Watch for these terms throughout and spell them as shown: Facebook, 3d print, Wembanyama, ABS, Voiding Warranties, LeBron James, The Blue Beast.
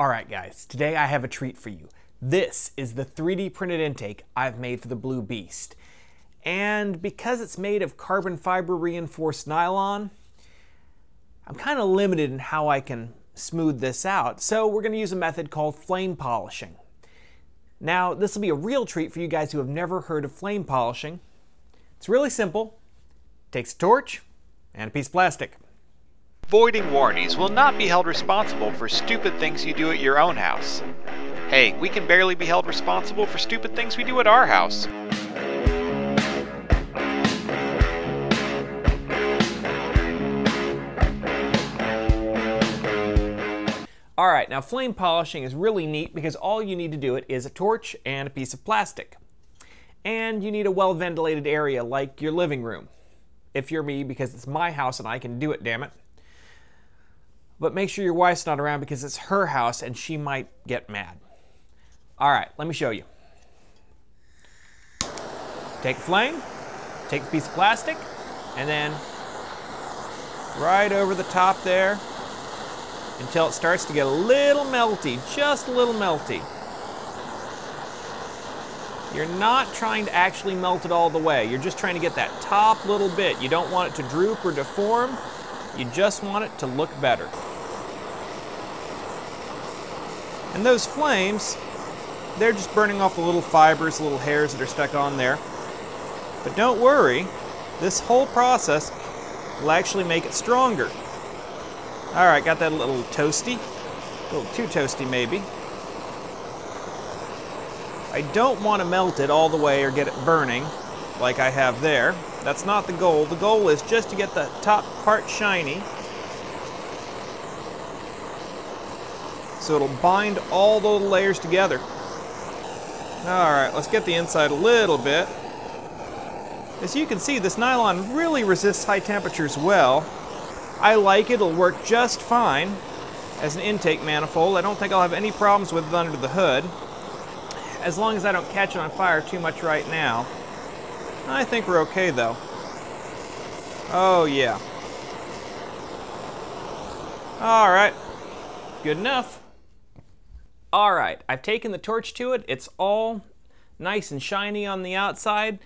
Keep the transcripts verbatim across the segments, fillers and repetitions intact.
Alright guys, today I have a treat for you. This is the three D printed intake I've made for the Blue Beast. And because it's made of carbon fiber reinforced nylon, I'm kind of limited in how I can smooth this out, so we're going to use a method called flame polishing. Now this will be a real treat for you guys who have never heard of flame polishing. It's really simple. It takes a torch and a piece of plastic. Voiding Warranties will not be held responsible for stupid things you do at your own house. Hey, we can barely be held responsible for stupid things we do at our house. Alright, now flame polishing is really neat because all you need to do it is a torch and a piece of plastic. And you need a well-ventilated area like your living room. If you're me, because it's my house and I can do it, damn it. But make sure your wife's not around because it's her house and she might get mad. All right, let me show you. Take a flame, take a piece of plastic, and then right over the top there until it starts to get a little melty, just a little melty. You're not trying to actually melt it all the way. You're just trying to get that top little bit. You don't want it to droop or deform. You just want it to look better. And those flames, they're just burning off the little fibers, the little hairs that are stuck on there. But don't worry, this whole process will actually make it stronger. All right, got that a little toasty, a little too toasty maybe. I don't want to melt it all the way or get it burning like I have there. That's not the goal. The goal is just to get the top part shiny so it'll bind all those layers together. Alright, let's get the inside a little bit. As you can see, this nylon really resists high temperatures well. I like it. It'll work just fine as an intake manifold. I don't think I'll have any problems with it under the hood, as long as I don't catch it on fire too much right now. I think we're okay though. Oh yeah. Alright. Good enough. Alright, I've taken the torch to it. It's all nice and shiny on the outside.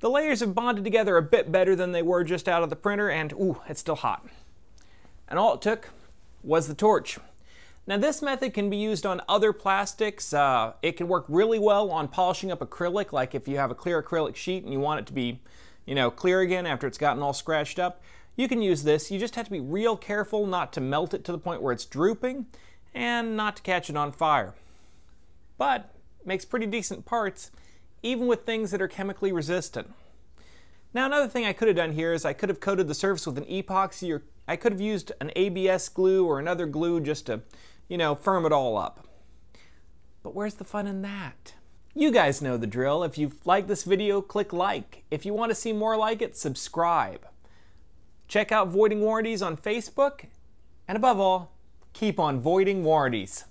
The layers have bonded together a bit better than they were just out of the printer, and ooh, it's still hot. And all it took was the torch. Now this method can be used on other plastics. Uh, it can work really well on polishing up acrylic, like if you have a clear acrylic sheet and you want it to be, you know, clear again after it's gotten all scratched up. You can use this. You just have to be real careful not to melt it to the point where it's drooping and not to catch it on fire. But it makes pretty decent parts, even with things that are chemically resistant. Now another thing I could have done here is I could have coated the surface with an epoxy, or I could have used an A B S glue or another glue just to, you know, firm it all up. But where's the fun in that? You guys know the drill. If you've liked this video, click like. If you want to see more like it, subscribe. Check out Voiding Warranties on Facebook. And above all, keep on voiding warranties.